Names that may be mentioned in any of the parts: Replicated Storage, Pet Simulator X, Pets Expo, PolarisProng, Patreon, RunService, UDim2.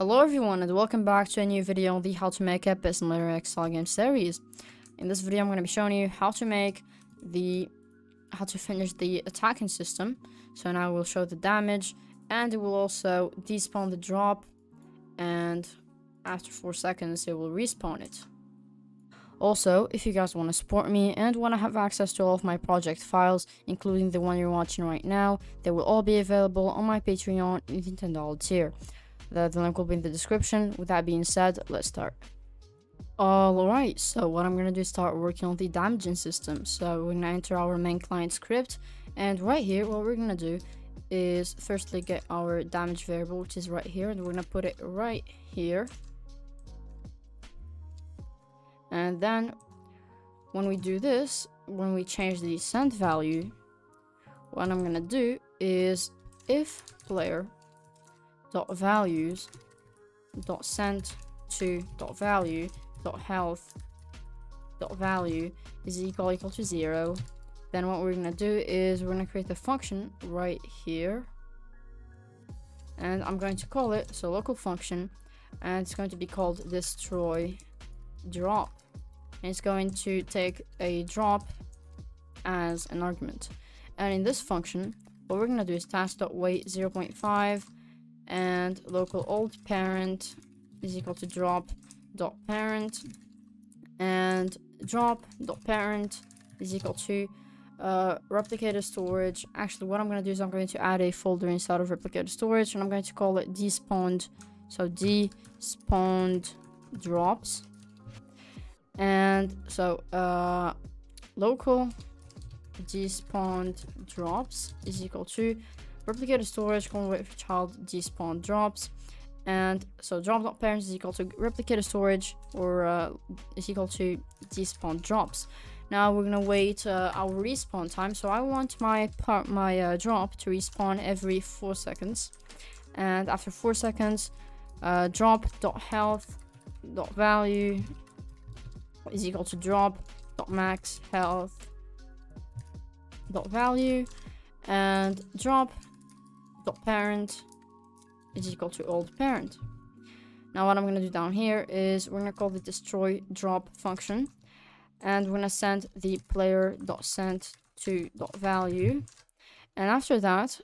Hello everyone and welcome back to a new video on the how to make a Pet Simulator X style game series. In this video I'm going to be showing you how to finish the attacking system. So now we'll show the damage and it will also despawn the drop, and after 4 seconds it will respawn it. Also, if you guys want to support me and want to have access to all of my project files, including the one you're watching right now, they will all be available on my Patreon in the $10 tier. The link will be in the description. With that being said, let's start. Alright, so what I'm going to do is start working on the damaging system. So we're going to enter our main client script, and right here what we're going to do is firstly get our damage variable, which is right here, and we're going to put it right here. And then when we do this, when we change the send value, what I'm going to do is if player.values.send to .value.health.value is equal to 0, then what we're going to do is we're going to create a function right here, and I'm going to call it, so local function, and it's going to be called destroy drop, and it's going to take a drop as an argument. And in this function what we're going to do is task.weight 0.5 and local old parent is equal to drop.parent, and drop.parent is equal to replicated storage. Actually, what I'm going to do is I'm going to add a folder inside of replicated storage, and I'm going to call it despawned, so despawned drops. And so local despawned drops is equal to replicated storage colon wait for child despawn drops, and so drop.parents is equal to replicated storage or is equal to despawn drops. Now we're gonna wait our respawn time, so I want my drop to respawn every 4 seconds, and after 4 seconds drop.health.value is equal to drop.max health.value, and drop.parent is equal to old parent. Now what I'm going to do down here is we're going to call the destroy drop function, and we're going to send the player.send to .value, and after that,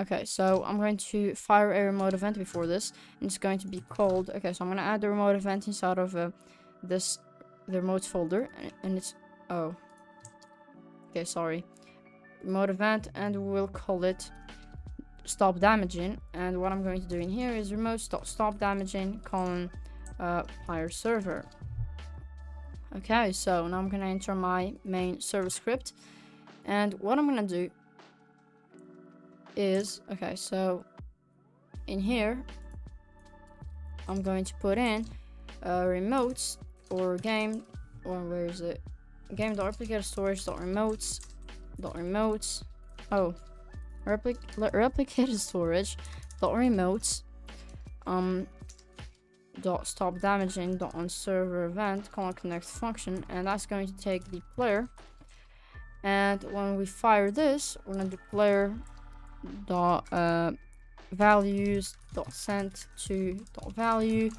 okay, so I'm going to fire a remote event before this, and it's going to be called, okay, so I'm going to add the remote event inside of the remote folder, and it's remote event, and we'll call it stop damaging. And what I'm going to do in here is remote stop damaging colon player server. Okay, so now I'm going to enter my main server script, and what I'm going to do is, okay, so in here I'm going to put in remotes or game, or where is it, replicated storage dot remotes dot stop damaging dot on server event colon connect function, and that's going to take the player, and when we fire this we're going to do player.values dot send to dot value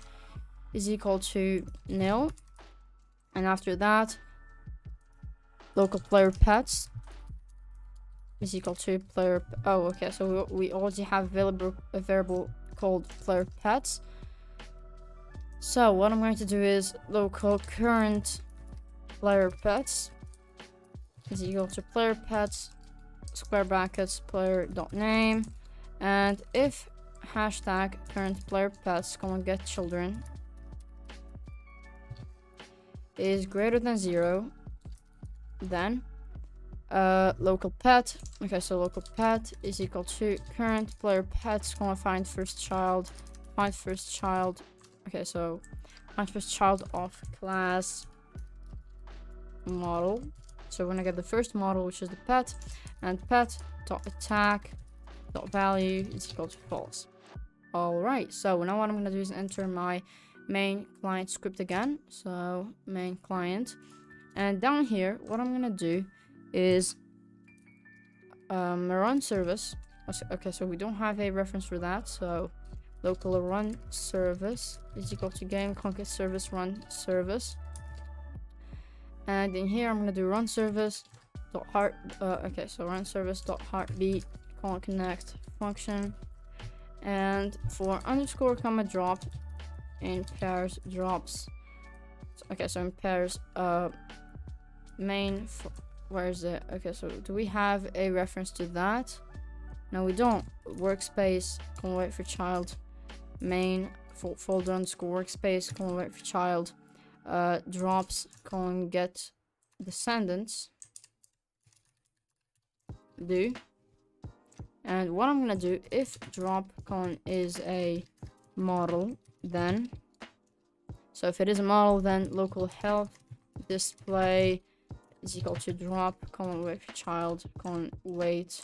is equal to nil, and after that local player pets is equal to player, oh okay, so we already have a variable called player pets. So what I'm going to do is local current player pets is equal to player pets square brackets player.name, and if hashtag current player pets colon get children is greater than 0, then local pet, okay, so local pet is equal to current player pets colon find first child, okay, so find first child of class model, so we're gonna get the first model, which is the pet, and pet.attack.value is equal to false. Alright, so now what I'm gonna do is enter my main client script again, so main client, and down here what I'm gonna do is run service, okay, so we don't have a reference for that, so local run service is equal to game concat service run service. And in here, I'm going to do run service dot heart. Okay, so run service dot heartbeat connect function. And for underscore comma drop in pairs drops. Okay, so in pairs main, where is it? Okay, so do we have a reference to that? No, we don't. Workspace colon wait for child, main folder underscore workspace colon wait for child, drops colon get descendants do. And what I'm gonna do, if drop colon is a model, then so if it is a model, then local health display is equal to drop colon wait for child colon wait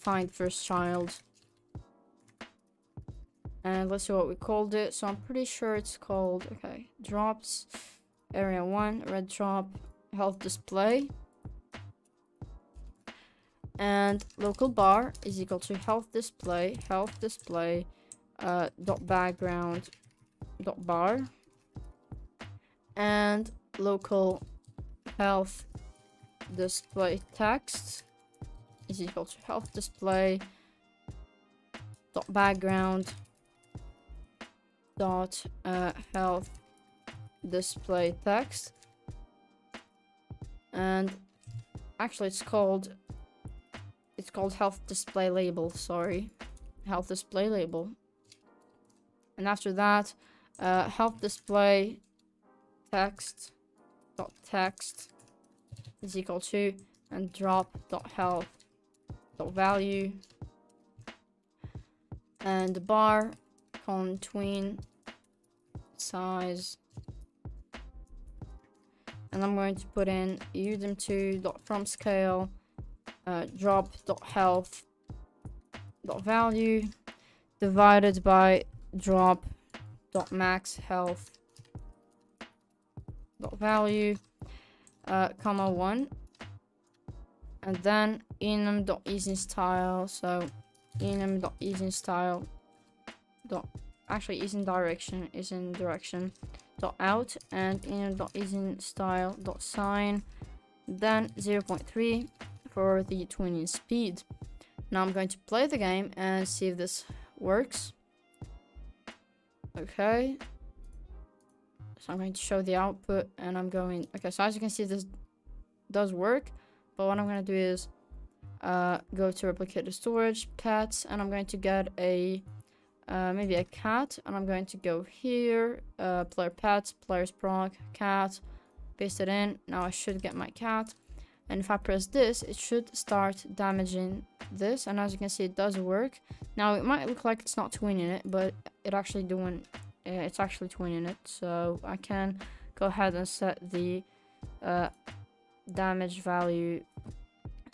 find first child. And let's see what we called it. So I'm pretty sure it's called, okay, drops area 1 red drop health display, and local bar is equal to health display dot background dot bar, and local health display text is equal to health display dot background dot health display text. And actually it's called health display label, sorry, health display label. And after that, health display text dot text is equal to, and drop dot health value, and the bar colon tween size, and I'm going to put in UDim2 dot from scale drop dot health dot value divided by drop dot max health dot value comma 1, and then enum.isInStyle, so enum.isInStyle dot, actually isInDirection dot out, and enum.isInStyle dot sign, then 0.3 for the twinning speed. Now I'm going to play the game and see if this works. Okay, so I'm going to show the output, and I'm going, okay, so as you can see this does work. But what I'm going to do is go to replicated storage, pets, and I'm going to get a maybe a cat, and I'm going to go here, player pets, PolarisProng, cat, paste it in. Now I should get my cat, and if I press this, it should start damaging this, and as you can see, it does work. Now it might look like it's not twinning it, but it actually doing, it's actually twinning it. So I can go ahead and set the damage value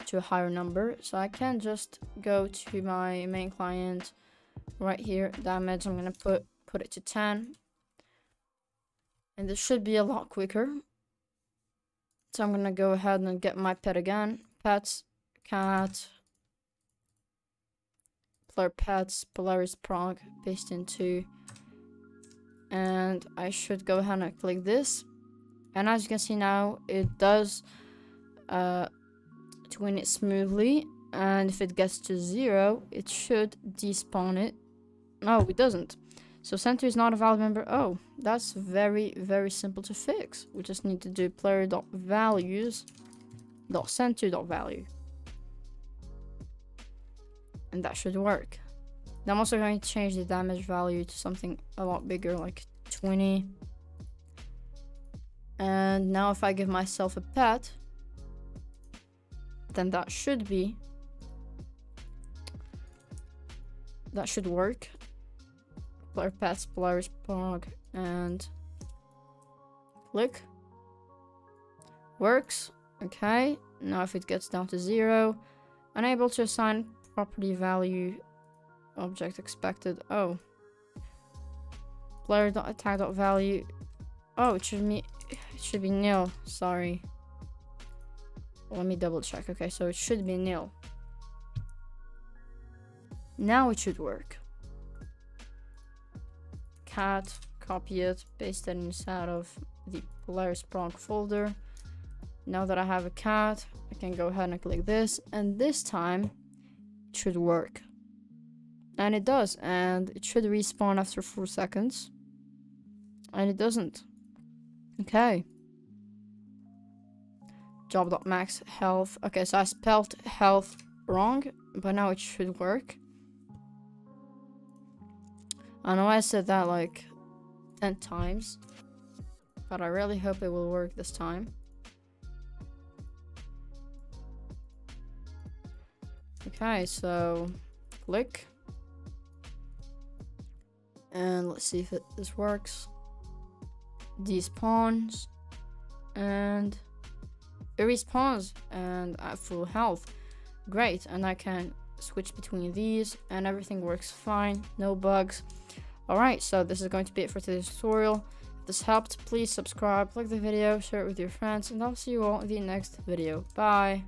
to a higher number, so I can just go to my main client right here, damage, I'm gonna put it to 10, and this should be a lot quicker. So I'm gonna go ahead and get my pet again, pets, cat, player pets, PolarisProng, paste into, and I should go ahead and click this, and as you can see now it does twin it smoothly. And if it gets to 0, it should despawn it. No, it doesn't. So center is not a valid member. Oh, that's very, very simple to fix. We just need to do player.values dot center dot value, and that should work. Now I'm also going to change the damage value to something a lot bigger, like 20. And now if I give myself a pet, then that should work. Player pets, PolarisProng, and click. Works. Okay, now if it gets down to 0, unable to assign property value, object expected. Oh, player.attack.value. Oh, it should be nil, sorry. Let me double check. Okay, so it should be nil. Now it should work. cat, copy it, paste it inside of the PolarisProng folder. Now that I have a cat, I can go ahead and click this, and this time it should work. And it does, and it should respawn after 4 seconds. And it doesn't. Okay. Job.max health. Okay, so I spelled health wrong, but now it should work. I know I said that like 10 times, but I really hope it will work this time. Okay, so click. And let's see if this works. Despawns. And it respawns. And at full health. Great. And I can switch between these. And everything works fine. No bugs. Alright, so this is going to be it for today's tutorial. If this helped, please subscribe, like the video, share it with your friends. And I'll see you all in the next video. Bye.